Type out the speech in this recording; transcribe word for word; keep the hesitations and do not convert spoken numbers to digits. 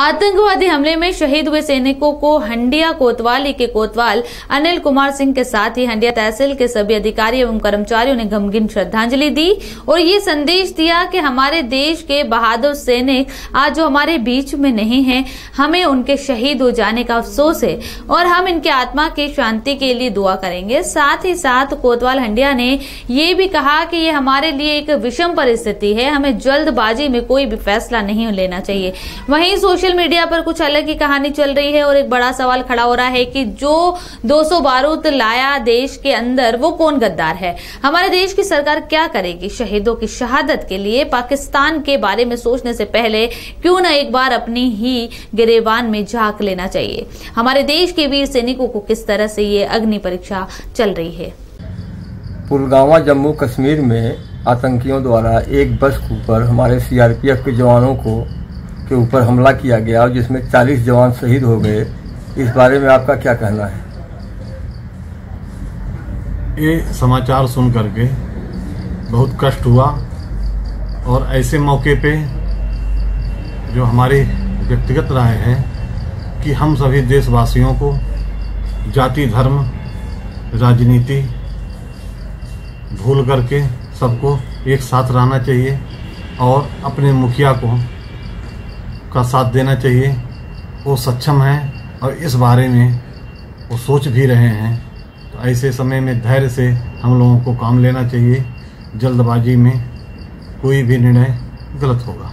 आतंकवादी हमले में शहीद हुए सैनिकों को हंडिया कोतवाली के कोतवाल अनिल कुमार सिंह के साथ ही हंडिया तहसील के सभी अधिकारी एवं कर्मचारियों ने गमगीन श्रद्धांजलि दी और ये संदेश दिया कि हमारे देश के बहादुर सैनिक आज जो हमारे बीच में नहीं हैं, हमें उनके शहीद हो जाने का अफसोस है और हम इनके आत्मा की शांति के लिए दुआ करेंगे। साथ ही साथ कोतवाल हंडिया ने ये भी कहा कि ये हमारे लिए एक विषम परिस्थिति है, हमें जल्दबाजी में कोई भी फैसला नहीं लेना चाहिए। वहीं सोशल मीडिया पर कुछ अलग ही कहानी चल रही है और एक बड़ा सवाल खड़ा हो रहा है कि जो दो सौ बारूद लाया देश के अंदर वो कौन गद्दार है। हमारे देश की सरकार क्या करेगी? शहीदों की शहादत के लिए पाकिस्तान के बारे में सोचने से पहले क्यों ना एक बार अपनी ही गिरेबान में झांक लेना चाहिए। हमारे देश के वीर सैनिकों को किस तरह से ये अग्नि परीक्षा चल रही है। पुलवामा जम्मू कश्मीर में आतंकियों द्वारा एक बस के ऊपर हमारे सीआरपीएफ के जवानों को के ऊपर हमला किया गया और जिसमें चालीस जवान शहीद हो गए, इस बारे में आपका क्या कहना है? ये समाचार सुन करके बहुत कष्ट हुआ और ऐसे मौके पे जो हमारी व्यक्तिगत राय है कि हम सभी देशवासियों को जाति धर्म राजनीति भूल करके सबको एक साथ रहना चाहिए और अपने मुखिया को का साथ देना चाहिए। वो सक्षम हैं और इस बारे में वो सोच भी रहे हैं, तो ऐसे समय में धैर्य से हम लोगों को काम लेना चाहिए। जल्दबाजी में कोई भी निर्णय गलत होगा।